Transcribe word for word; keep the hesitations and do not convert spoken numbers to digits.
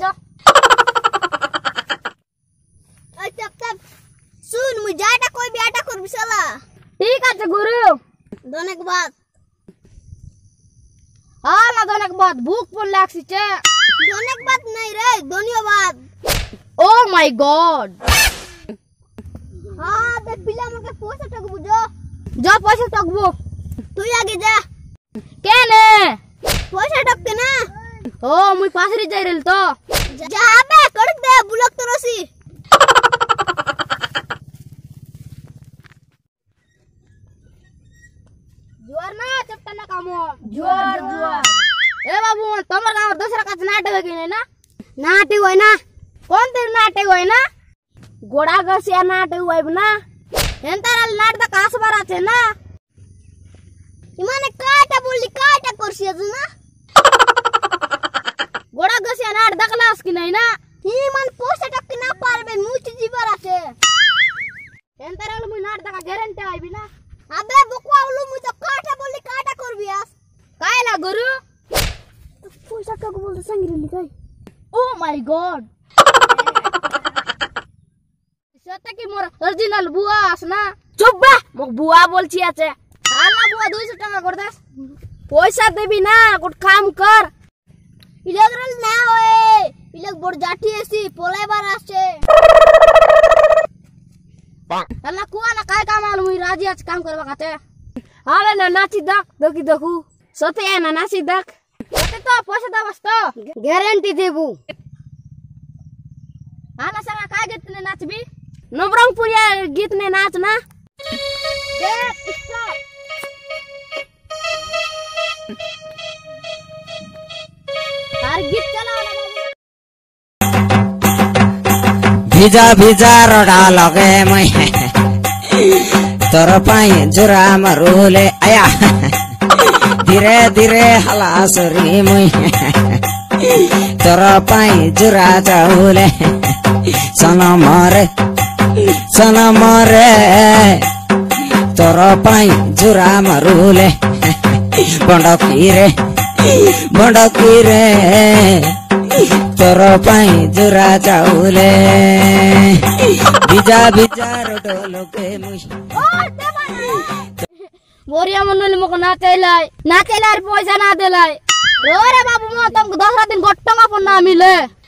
जा। तब तब सुन मुझे आटा कोई भी आटा कर बिसाला। ठीक है गुरु। दोनों के बाद। हाँ ना दोनों के बाद भूख पर लाख सी चे। दोनों के बाद नहीं रे दोनों बाद। Oh my God। हाँ तो बिल्ला मुझे पोस्ट टक बुझो। जा पोस्ट टक बु। तू आगे जा। क्या ने? पोस्ट टक के ना। ओ मुझे पास रह जाए रेल तो। जा बे कड़क दे बुलक तो रोसी। जुआर ना चपटा ना कामो जुआर जुआर ए बाबू तमर काम दूसरा का नाटक है कि नहीं ना नाटक होय ना कौन तेरे नाटक होय ना गोड़ा गसिया नाटक होय ना हेंतारा नाटक कास बारा छे ना इमाने काटा बोली काटा करसी अज ना गोड़ा गसिया नाट दखलास कि नहीं ना इमान पोसे टक ना पारबे मुच जीवारा छे हेंतारा मु नाट दका गारंटी आय बिना अबे बुकवा उलू मु तो काटा बोली काटा करबियास कायला गुरु पोसा का बोल संगरी ली काय ओ माय गॉड सता की मोर ओरिजिनल बुआ आस ना चुप बे मो बुआ बोलची आछे आला बुआ दो सौ टका कर दस पैसा देबी ना गुट काम कर इलेगरल ना होए इलेग बोर जाठी एसी पोले बार आछे अल्लाह कुआ ना काय काम आलू मुई राजी आज काम करवा खाते हाले ना नाची दक दोकी दोकू सोते है ना नाची दक सोते तो पैसे दा बस तो गारंटी देबू आना सारा काय गीत ने नाचबी नवरंगपुरिया गीत ने नाच ना ए स्टॉप तार गीत चलाओ ना भिजा भिजा रडा लगे मैं तोर पाई जुरा मरूले आया धीरे धीरे हला सरी मैं तोर पाई जुरा चाउले सना मारे सना मारे तोर पाई जुरा मरूले बंडो कीरे बंडो कीरे तोर पाई जुरा चाउले बिजा बिजा रोडो के मुई ओ बोरिया मनल मको ना चैलाय ना चैलार पैसा ना देलाय रे बाबू म तुमको दूसरा दिन गट्टंगा पर ना मिले।